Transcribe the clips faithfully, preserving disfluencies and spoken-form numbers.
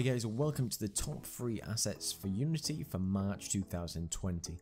Hey guys, welcome to the top three assets for Unity for March two thousand twenty.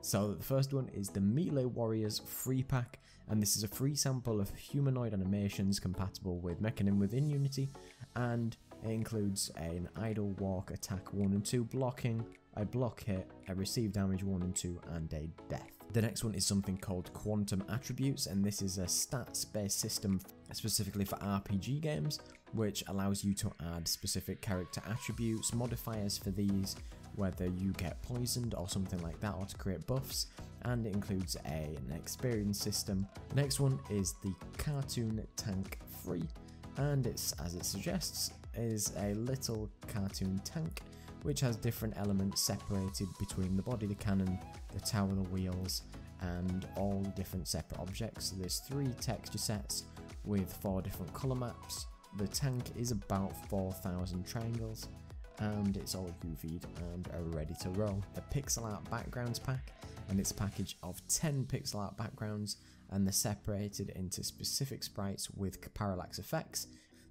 So the first one is the Melee Warriors Free Pack, and this is a free sample of humanoid animations compatible with Mechanim within Unity, and it includes an idle walk, attack one and two, blocking, a block hit, a receive damage one and two, and a death. The next one is something called Quantum Attributes, and this is a stats-based system specifically for R P G games, which allows you to add specific character attributes, modifiers for these, whether you get poisoned or something like that, or to create buffs, and it includes a, an experience system. The next one is the Cartoon Tank Free, and it's, as it suggests, is a little cartoon tank, which has different elements separated between the body, the cannon, the tower, the wheels, and all different separate objects. So there's three texture sets with four different colour maps. The tank is about four thousand triangles, and it's all U V'd and are ready to roll. The Pixel Art Backgrounds Pack, and it's a package of ten pixel art backgrounds, and they're separated into specific sprites with parallax effects.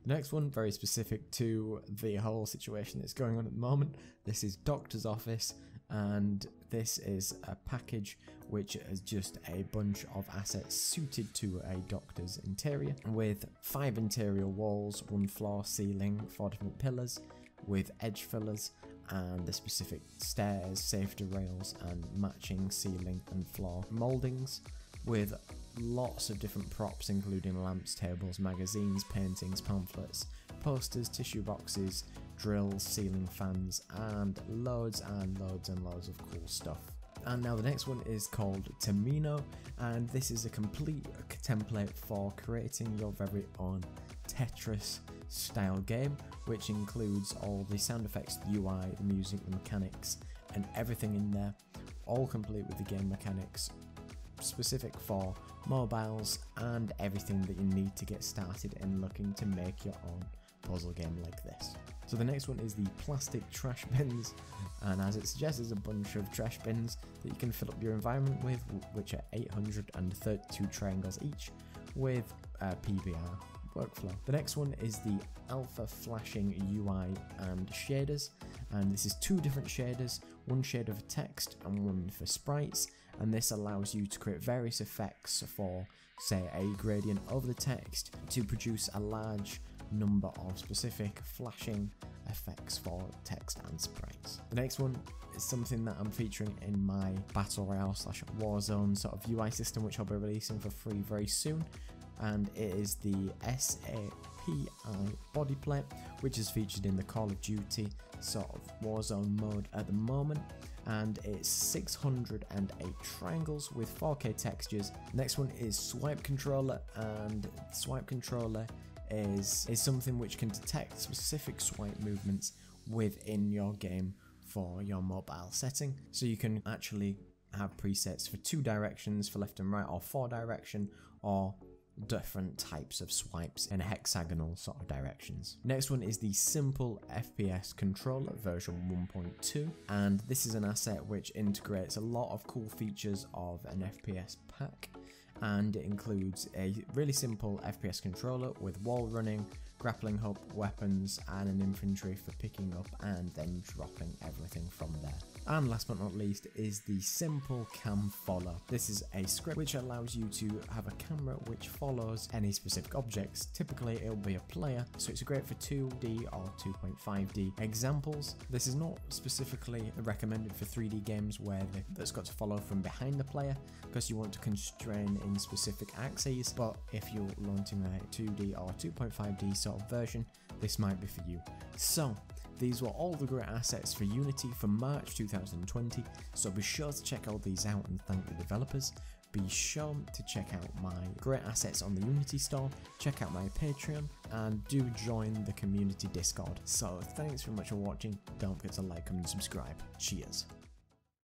The next one, very specific to the whole situation that's going on at the moment, this is Doctor's Office, and this is a package which is just a bunch of assets suited to a doctor's interior, with five interior walls, one floor, ceiling, four different pillars, with edge fillers, and the specific stairs, safety rails, and matching ceiling and floor mouldings, with lots of different props including lamps, tables, magazines, paintings, pamphlets, posters, tissue boxes, drills, ceiling fans, and loads and loads and loads of cool stuff. And now the next one is called Tomino, and this is a complete template for creating your very own Tetris style game, which includes all the sound effects, the U I, the music, the mechanics, and everything in there, all complete with the game mechanics, specific for mobiles and everything that you need to get started in looking to make your own puzzle game like this. So the next one is the Plastic Trash Bins, and as it suggests, there's a bunch of trash bins that you can fill up your environment with, which are eight hundred thirty-two triangles each, with a P B R workflow. The next one is the Alpha Flashing U I and shaders, and this is two different shaders, one shader for text and one for sprites, and this allows you to create various effects for, say, a gradient over the text to produce a large number of specific flashing effects for text and sprites. The next one is something that I'm featuring in my Battle Royale slash Warzone sort of U I system, which I'll be releasing for free very soon, and it is the SAPI Body Plate, which is featured in the Call of Duty sort of Warzone mode at the moment, and it's six hundred eight triangles with four K textures. Next one is Swipe Controller, and Swipe Controller is, is something which can detect specific swipe movements within your game for your mobile setting, so you can actually have presets for two directions, for left and right, or four direction, or different types of swipes in hexagonal sort of directions. Next one is the Simple F P S Controller version one point two, and this is an asset which integrates a lot of cool features of an F P S pack, and it includes a really simple F P S controller with wall running, grappling hook, weapons, and an infantry for picking up and then dropping everything from there. And last but not least is the Simple Cam Follow. This is a script which allows you to have a camera which follows any specific objects. Typically it'll be a player, so it's great for two D or two point five D examples. This is not specifically recommended for three D games where that's got to follow from behind the player, because you want to constrain in specific axes, but if you're launching a two D or two point five D sort of version, this might be for you. So these were all the great assets for Unity for March two thousand twenty, so be sure to check all these out and thank the developers. Be sure to check out my great assets on the Unity store, check out my Patreon, and do join the community Discord. So thanks very much for watching, don't forget to like and subscribe. Cheers.